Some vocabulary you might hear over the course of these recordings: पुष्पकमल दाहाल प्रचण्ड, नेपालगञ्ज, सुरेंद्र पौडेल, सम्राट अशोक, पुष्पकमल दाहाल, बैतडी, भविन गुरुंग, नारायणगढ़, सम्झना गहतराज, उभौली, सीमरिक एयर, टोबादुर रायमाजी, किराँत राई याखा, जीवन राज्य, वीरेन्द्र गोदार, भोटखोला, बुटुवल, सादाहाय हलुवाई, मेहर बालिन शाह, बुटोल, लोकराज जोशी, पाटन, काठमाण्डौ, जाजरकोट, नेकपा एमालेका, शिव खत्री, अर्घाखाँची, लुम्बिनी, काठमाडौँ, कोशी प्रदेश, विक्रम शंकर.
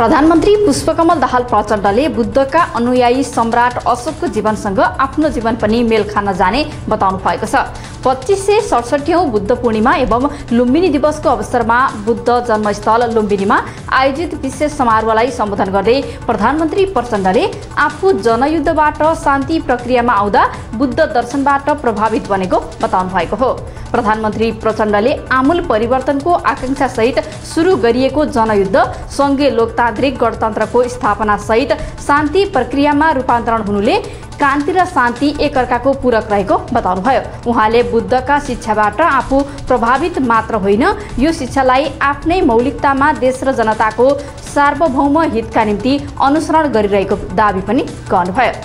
प्रधानमन्त्री पुष्पकमल दाहाल प्रचण्डले बुद्धका अनुयायी सम्राट अशोकको जीवनसँग आफ्नो जीवन पनि मेल खान जाने बताउनु भएको छ। 2567औं बुद्ध पूर्णिमा एवं लुम्बिनी दिवसको अवसरमा बुद्ध जन्मस्थल लुम्बिनीमा आयोजित विशेष समारोहलाई सम्बोधन गर्दै प्रधानमन्त्री प्रचण्डले आफू जनयुद्धबाट शान्ति प्रक्रियामा आउँदा बुद्ध दर्शनबाट प्रभावित बनेको बताउनु भएको हो। प्रधानमन्त्री प्रचण्डले आमूल परिवर्तनको आकांक्षा सहित सुरु गरिएको जनयुद्ध सँगै लोकतान्त्रिक गणतन्त्रको स्थापना सहित शान्ति प्रक्रियामा रूपान्तरण हुनुले कान्ति र शान्ति एकअर्काको पूरक रहेको बताउनुभयो। उहाँले बुद्धका शिक्षाबाट आफू प्रभावित मात्र होइन, यो शिक्षालाई आफ्नै मौलिकतामा देश र जनताको सार्वभौम हितका निम्ति अनुसरण गरिरहेको दावी पनि गर्नुभयो।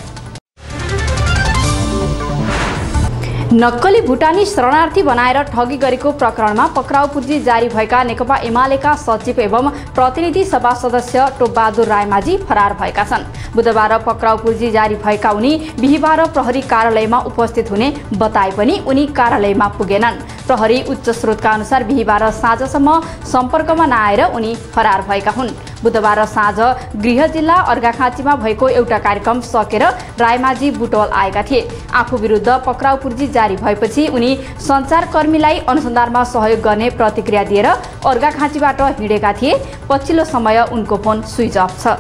नक्कली भुटानी शरणार्थी बनाएर ठगी गरेको प्रकरणमा पक्राउ पुर्जी जारी भएका नेकपा एमालेका सचिव एवं प्रतिनिधि सभा सदस्य टोबादुर रायमाजी फरार भएका छन्। बुधबार पक्राउ पुर्जी जारी भएका उनी बिहिबार प्रहरी कार्यालयमा उपस्थित हुने बताए पनि उनी कार्यालयमा पुगेनन्। प्रहरी उच्च स्रोतका अनुसार बिहिबार साँझसम्म सम्पर्कमा नआएर उनी फरार भएका हुन्। बुधबार साँझ गृह जिल्ला अर्घाखाचीमा भएको एउटा कार्यक्रम सकेर रायमाजी बुटोल आएका थिए। आफू विरुद्ध पक्राउ पुर्जी जारी भएपछि उनी सञ्चारकर्मीलाई अनुसन्धानमा सहयोग गर्ने प्रतिक्रिया दिएर अर्घाखाचीबाट हिँडेका थिए। पछिल्लो समय उनको फोन स्विच अफ छ।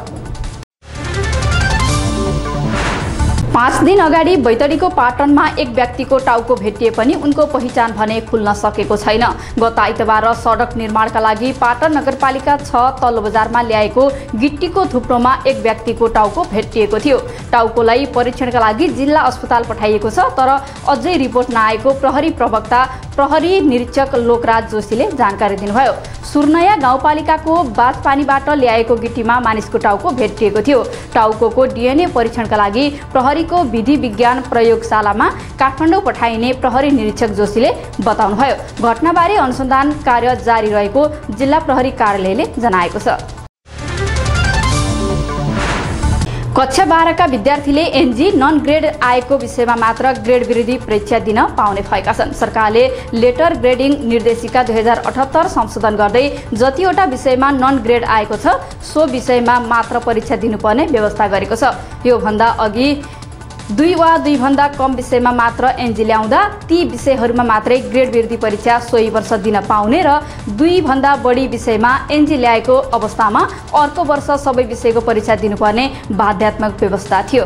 5 दिन अगाडि बैतडीको पाटनमा एक व्यक्तिको टाउको भेटिए पनि उनको पहिचान भने खुल्न सकेको छैन। गत आइतबार सडक निर्माणका लागि पाटन नगरपालिका 6 तल्लो बजारमा ल्याएको गिट्टीको थुप्रोमा एक व्यक्तिको टाउको भेटिएको थियो। टाउकोलाई परीक्षणका लागि जिल्ला अस्पताल पठाइएको छ, तर अझै रिपोर्ट नआएको प्रहरी प्रवक्ता प्रहरी निरीक्षक लोकराज जोशीले जानकारी दिनुभयो। सुर्नया गाउँपालिकाको बाथपानीबाट ल्याएको गिट्टीमा मानिसको टाउको भेटिएको थियो। टाउको DNA परीक्षणका लागि प्रहरीको विधि विज्ञान प्रयोगशालामा काठमाण्डौ पठाइने प्रहरी निरीक्षक जोशीले बताउनुभयो। घटनाबारे अनुसन्धान कार्य जारी रहेको जिल्ला प्रहरी कार्यालयले जनाएको छ। कक्षा 12 का विद्यार्थीले NG नन ग्रेड आएको विषयमा मात्र ग्रेड विरोधी परीक्षा दिन पाउने भएका छन्। सरकारले लेटर ग्रेडिङ निर्देशिका 2078 संशोधन गर्दै जतिवटा विषयमा नन ग्रेड आएको छ सो विषयमा मात्र परीक्षा दिनुपर्ने व्यवस्था गरेको छ। यो भन्दा अघि 2 वा 2 भन्दा कम विषयमा मात्र NG ल्याउँदा ती विषयहरूमा मात्रै ग्रेड विरोधी परीक्षा सोही वर्ष दिन पाउने र 2 भन्दा बढी विषयमा NG ल्याएको अवस्थामा अर्को वर्ष सबै विषयको परीक्षा दिनुपर्ने बाध्यात्मक व्यवस्था थियो।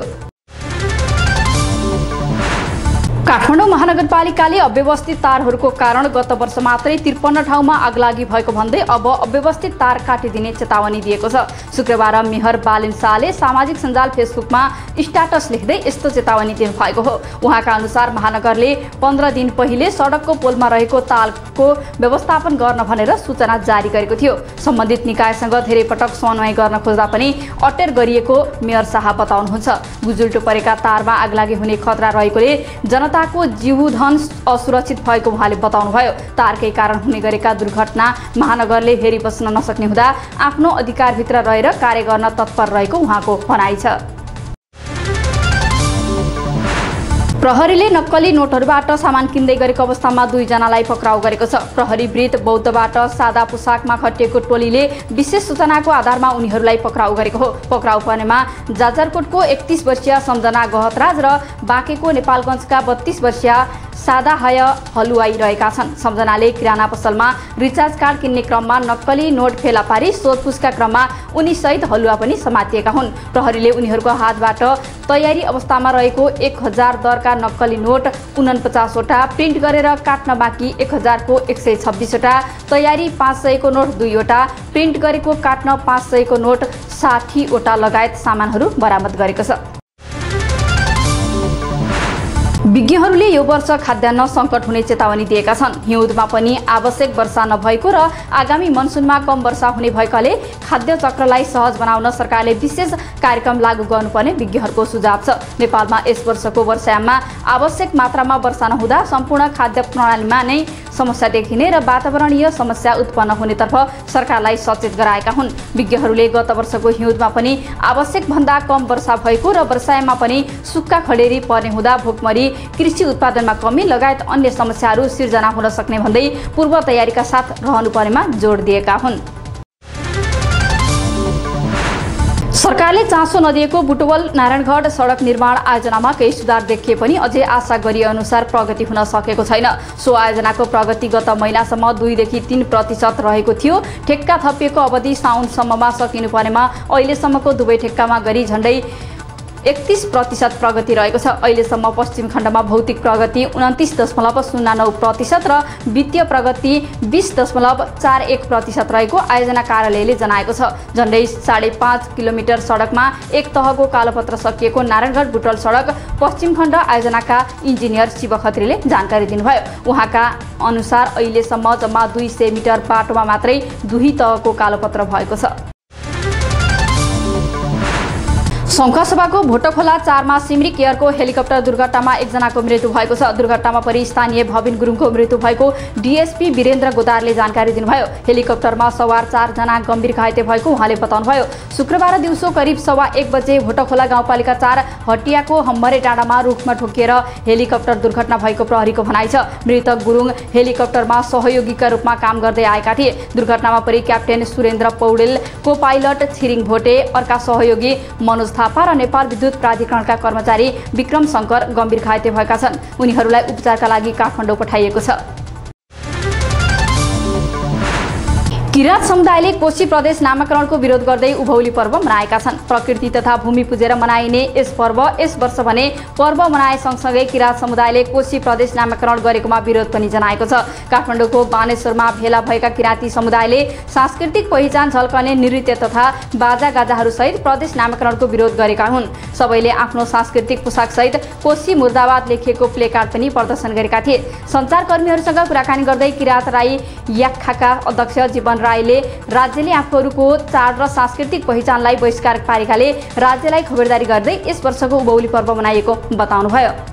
काठमाडौँ महानगरपालिकाले अव्यवस्थित तारहरूको कारण गत वर्ष मात्रै 53 ठाउँमा आगलागी भएको भन्दै अब अव्यवस्थित तार काटिदिने चेतावनी दिएको छ। शुक्रबार मेहर बालिन शाहले सामाजिक सञ्जाल फेसबुकमा स्ट्याटस लेख्दै यस्तो चेतावनी दिनुभएको हो। उहाँका अनुसार महानगरले 15 दिन पहिले सडकको पोलमा रहेको तारको व्यवस्थापन गर्न भनेर सूचना जारी गरेको थियो। सम्बन्धित निकायसँग धेरै पटक समन्वय गर्न खोज्दा पनि अटेर गरिएको मेयर शाह बताउनुहुन्छ। गुजुल्टो परेका तारमा आगलागी हुने खतरा रहेकोले जनता को जीव धन असुरक्षित भएको उहाँले बताउनुभयो। तारकै कारण हुने गरेका दुर्घटना महानगरले हेरि बस्न नसक्ने हुँदा आफ्नो अधिकारभित्र रहेर कार्य गर्न तत्पर रहेको उहाँको भनाइ छ। प्रहरीले नक्कली नोटहरूबाट सामान किन्दै गरेको अवस्थामा 2 जनालाई पक्राउ गरेको छ। प्रहरी वृत्त बौद्धबाट सादा पोसाकमा खटिएको टोलीले विशेष सूचनाको आधारमा उनीहरूलाई पक्राउ गरेको हो। पक्राउ पर्नेमा जाजरकोटको 31 वर्षीय सम्झना गहतराज र बाँकेको नेपालगञ्जका 32 वर्षीय सादाहाय हलुवाई रहेका छन्। सम्झनाले किराना पसलमा रिचार्ज कार्ड किन्ने क्रममा नक्कली नोट फेला पारी सोधपुछका क्रममा उनीसहित हलुवा पनि समातिएका हुन्। प्रहरीले उनीहरूको हातबाट तयारी अवस्थामा रहेको 1000 दरका नक्कली नोट 49 वटा प्रिन्ट गरेर काट्न बाँकी 1000को 126 वटा, तयारी 500को नोट 2 वटा, प्रिन्ट गरेको काट्न 500को नोट 60 वटा लगायत सामानहरू बरामद गरेको छ। विज्ञहरूले यो वर्ष खाद्यान्न सङ्कट हुने चेतावनी दिएका छन्। हिउँदमा पनि आवश्यक वर्षा नभएको र आगामी मनसुनमा कम वर्षा हुने भएकाले खाद्य चक्रलाई सहज बनाउन सरकारले विशेष कार्यक्रम लागू गर्नुपर्ने विज्ञहरूको सुझाव छ। नेपालमा यस वर्षको वर्षायाममा आवश्यक मात्रामा वर्षा नहुँदा सम्पूर्ण खाद्य प्रणालीमा नै समस्या देखिने र वातावरणीय समस्या उत्पन्न हुनेतर्फ सरकारलाई सचेत गराएका हुन्। विज्ञहरूले गत वर्षको हिउँदमा पनि आवश्यकभन्दा कम वर्षा भएको र वर्षायाममा पनि सुक्खा खडेरी पर्ने हुँदा भोकमरी, कृषि उत्पादनमा कमी लगायत अन्य समस्याहरू सिर्जना हुन सक्ने भन्दै पूर्व तयारीका साथ रहनुपर्नेमा जोड दिएका हुन्। सरकारले चासो नदिएको बुटुवल नारायणगढ़ सड़क निर्माण आयोजनामा केही सुधार देखिए पनि अझै आशा गरिए अनुसार प्रगति हुन सकेको छैन। सो आयोजनाको प्रगति गत महिनासम्म 2-3% रहेको थियो। ठेक्का थपिएको अवधि साउनसम्ममा सकिनुपर्नेमा अहिलेसम्मको दुवै ठेक्कामा गरी झण्डै 31% प्रगति रहेको छ। अहिलेसम्म पश्चिम खण्डमा भौतिक प्रगति 29.09% र वित्तीय प्रगति 20.41% रहेको आयोजना कार्यालयले जनाएको छ। झन्डै 5.5 किलोमिटर सडकमा एक तहको कालोपत्र सकिएको नारायणगढ़ बुटोल सडक पश्चिम खण्ड आयोजनाका इन्जिनियर शिव खत्रीले जानकारी दिनुभयो। उहाँका अनुसार अहिलेसम्म जम्मा 200 मिटर बाटोमा मात्रै 2 तहको कालोपत्र भएको छ। शङ्खसभाको भोटखोला 4 मा सीमरिक एयरको हेलिकप्टर दुर्घटनामा एकजनाको मृत्यु भएको छ। दुर्घटनामा परि स्थानीय भविन गुरुंगको मृत्यु भएको डीएसपी वीरेन्द्र गोदारले जानकारी दिनुभयो। हेलिकप्टरमा सवार 4 जना गम्भीर घाइते भएको उहाँले बताउनुभयो। शुक्रबार दिउँसो करिब 1:15 बजे भोटखोला गाउँपालिका 4 हटियाको हम्बरे डाँडामा रुखमा ठोकिएर हेलिकप्टर दुर्घटना भएको प्रहरीको भनाइ छ। मृतक गुरुङ हेलिकप्टरमा सहयोगीका रूपमा काम गर्दै आएका थिए। दुर्घटनामा परि क्याप्टेन सुरेंद्र पौडेल को पाइलट छिरिङ भोटे, अर्का सहयोगी मनोज र नेपाल विद्युत प्राधिकरणका कर्मचारी विक्रम शंकर गम्भीर घाइते भएका छन्। उनीहरूलाई उपचारका लागि काठमाण्डौ पठाइएको छ। किराँत समुदायले कोशी प्रदेश नामाकरणको विरोध गर्दै उभौली पर्व मनाएका छन्। प्रकृति तथा भूमि पूजेर मनाइने यस पर्व यस वर्ष भने पर्व मनाए सँगसँगै किराँत समुदायले कोशी प्रदेश नामाकरण गरेकोमा विरोध पनि जनाएको छ। काठमाडौँको बानेश्वरमा भेला भएका किराँती समुदायले सांस्कृतिक पहिचान झल्कने नृत्य तथा बाजागाजाहरूसहित प्रदेश नामाकरणको विरोध गरेका हुन्। सबैले आफ्नो सांस्कृतिक पोसाकसहित कोशी मुर्दाबाद लेखिएको प्लेकार्ड पनि प्रदर्शन गरेका थिए। सञ्चारकर्मीहरूसँग कुराकानी गर्दै किराँत राई याखाका अध्यक्ष जीवन राज्यले आफूहरूको चाड र सांस्कृतिक पहिचानलाई बहिष्कार पारेकाले राज्यलाई खबरदारी गर्दै यस वर्षको उभौली पर्व मनाइएको बताउनुभयो।